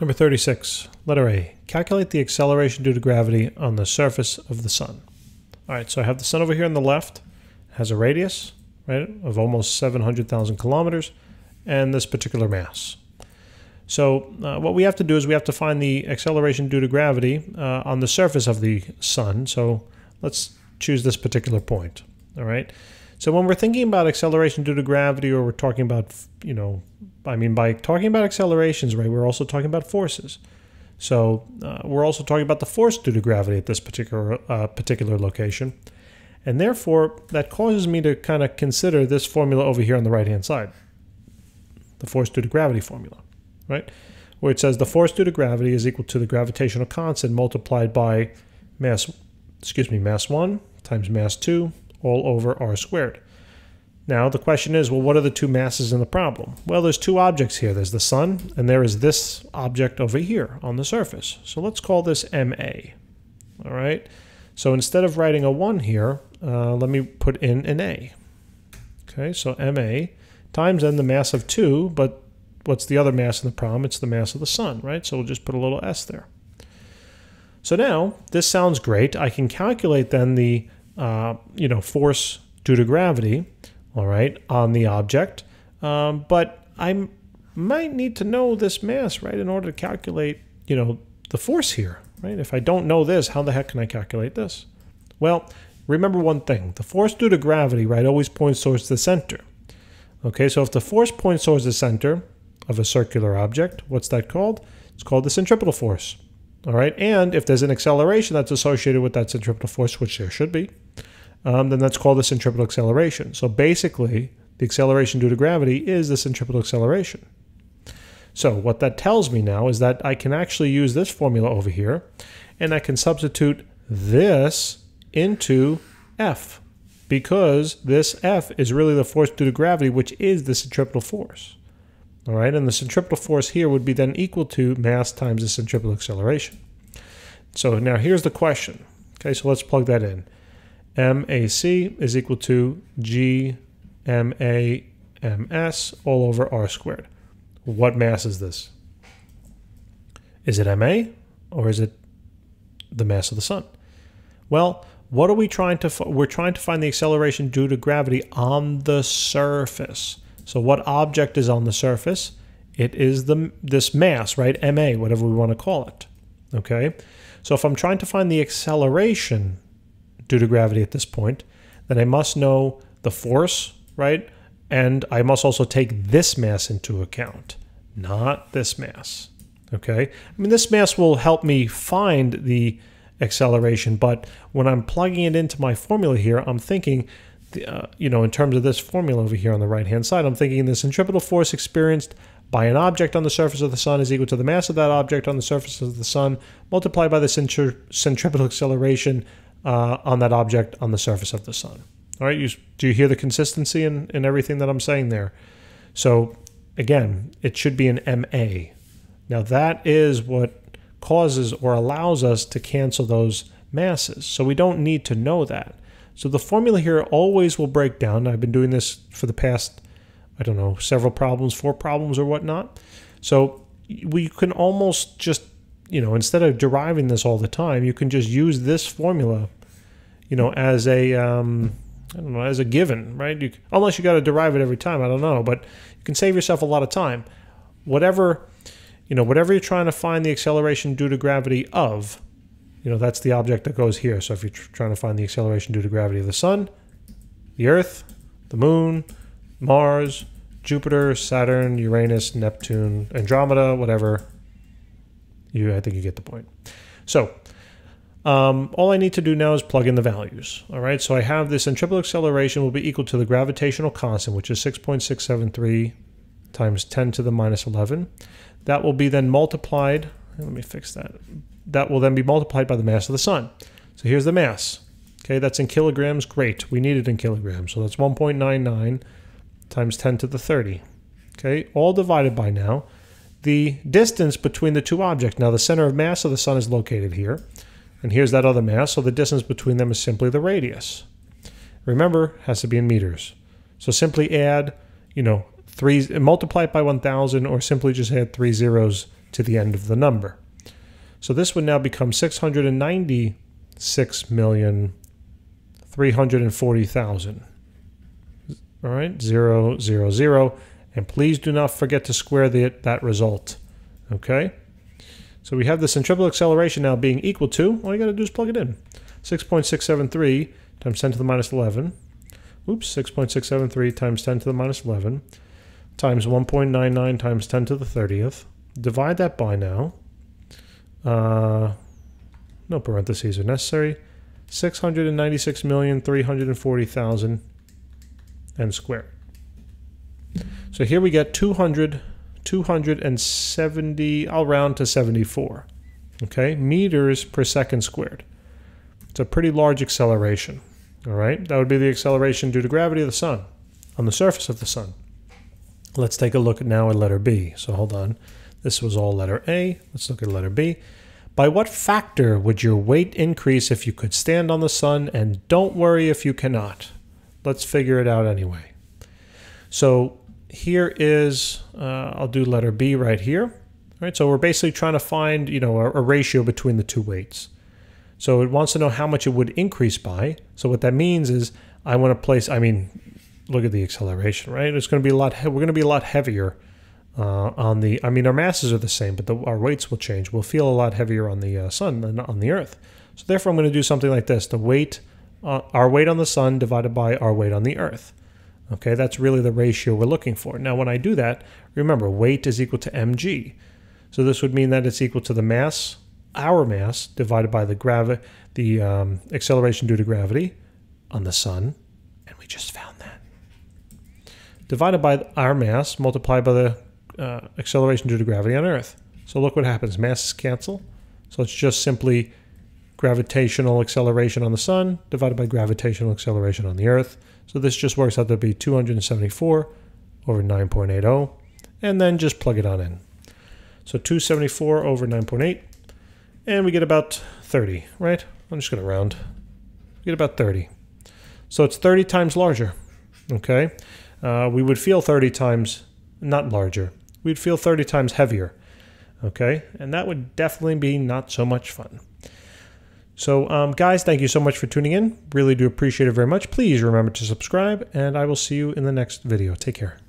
Number 36, letter A, calculate the acceleration due to gravity on the surface of the sun. All right, so I have the sun over here on the left. It has a radius, right, of almost 700,000 kilometers, and this particular mass. So what we have to do is we have to find the acceleration due to gravity on the surface of the sun. So let's choose this particular point, all right? So when we're thinking about acceleration due to gravity, or we're talking about, you know, I mean, by talking about accelerations, right, we're also talking about forces. So we're also talking about the force due to gravity at this particular location. And therefore, that causes me to kind of consider this formula over here on the right-hand side, the force due to gravity formula. Right? Where it says the force due to gravity is equal to the gravitational constant multiplied by mass 1 times mass 2 all over r squared. Now the question is, well, what are the two masses in the problem? Well, there's two objects here. There's the sun, and there is this object over here on the surface. So let's call this MA. All right. So instead of writing a 1 here, let me put in an A. Okay, so MA times then the mass of 2, but what's the other mass in the problem? It's the mass of the sun, right? So we'll just put a little s there. So now, this sounds great. I can calculate then the, you know, force due to gravity, all right, on the object. But I might need to know this mass, right, in order to calculate, you know, the force here, right? If I don't know this, how the heck can I calculate this? Well, remember one thing. The force due to gravity, right, always points towards the center. Okay, so if the force points towards the center of a circular object, what's that called? It's called the centripetal force, all right? And if there's an acceleration that's associated with that centripetal force, which there should be, then that's called the centripetal acceleration. So basically, the acceleration due to gravity is the centripetal acceleration. So what that tells me now is that I can actually use this formula over here, and I can substitute this into F, because this F is really the force due to gravity, which is the centripetal force. All right, and the centripetal force here would be then equal to mass times the centripetal acceleration. So now here's the question. Okay, so let's plug that in. MAC is equal to GMAMS all over R squared. What mass is this? Is it MA, or is it the mass of the sun? Well, what are we trying to find? We're trying to find the acceleration due to gravity on the surface. So what object is on the surface? It is this mass, right? MA, whatever we want to call it, okay? So if I'm trying to find the acceleration due to gravity at this point, then I must know the force, right? And I must also take this mass into account, not this mass, okay? I mean, this mass will help me find the acceleration, but when I'm plugging it into my formula here, I'm thinking, you know, in terms of this formula over here on the right-hand side, I'm thinking the centripetal force experienced by an object on the surface of the sun is equal to the mass of that object on the surface of the sun multiplied by the centripetal acceleration on that object on the surface of the sun. All right, do you hear the consistency in everything that I'm saying there? So, again, it should be an MA. Now, that is what causes or allows us to cancel those masses. So we don't need to know that. So the formula here always will break down. I've been doing this for the past, I don't know, several problems, 4 problems or whatnot. So we can almost just, you know, instead of deriving this all the time, you can just use this formula, you know, as a, I don't know, as a given, right? Unless you got to derive it every time, I don't know, but you can save yourself a lot of time. Whatever, you know, whatever you're trying to find the acceleration due to gravity of, you know, that's the object that goes here. So if you're trying to find the acceleration due to gravity of the sun, the Earth, the Moon, Mars, Jupiter, Saturn, Uranus, Neptune, Andromeda, whatever, I think you get the point. So all I need to do now is plug in the values. All right, so I have this centripetal acceleration will be equal to the gravitational constant, which is 6.673 times 10 to the minus 11. That will be then multiplied, let me fix that. That will then be multiplied by the mass of the sun. So here's the mass. Okay, that's in kilograms. Great, we need it in kilograms. So that's 1.99 times 10 to the 30. Okay, all divided by now the distance between the two objects. Now the center of mass of the sun is located here, and here's that other mass, so the distance between them is simply the radius. Remember, it has to be in meters. So simply add, you know, multiply it by 1,000, or simply just add 3 zeros to the end of the number. So this would now become 696,340,000. All right, 0, 0, 0. And please do not forget to square that result, okay? So we have the centripetal acceleration now being equal to, all you gotta do is plug it in. 6.673 times 10 to the minus 11. Oops, 6.673 times 10 to the minus 11 times 1.99 times 10 to the 30th. Divide that by now. No parentheses are necessary. 696,340,000 and square. So here we get 270, I'll round to 74, okay, meters per second squared. It's a pretty large acceleration, all right? That would be the acceleration due to gravity of the sun, on the surface of the sun. Let's take a look now at letter B. So hold on. This was all letter A. Let's look at letter B. By what factor would your weight increase if you could stand on the sun, and don't worry if you cannot? Let's figure it out anyway. So here is, I'll do letter B right here. All right, so we're basically trying to find, you know, a ratio between the two weights. So it wants to know how much it would increase by. So what that means is I want to place, I mean, look at the acceleration, right? It's going to be a lot, we're going to be a lot heavier on the, I mean, our masses are the same, but our weights will change. We'll feel a lot heavier on the sun than on the earth. So therefore I'm going to do something like this, the weight, our weight on the sun divided by our weight on the earth. Okay, that's really the ratio we're looking for. Now, when I do that, remember, weight is equal to mg. So this would mean that it's equal to the mass, our mass, divided by the acceleration due to gravity on the sun. And we just found that. Divided by our mass, multiplied by the acceleration due to gravity on Earth. So look what happens. Masses cancel. So it's just simply gravitational acceleration on the sun divided by gravitational acceleration on the earth. So this just works out to be 274 over 9.80, and then just plug it on in. So 274 over 9.8, and we get about 30, right? I'm just gonna round. We get about 30. So it's 30 times larger, okay? We would feel 30 times, not larger, we'd feel 30 times heavier, okay? And that would definitely be not so much fun. So, guys, thank you so much for tuning in. Really do appreciate it very much. Please remember to subscribe, and I will see you in the next video. Take care.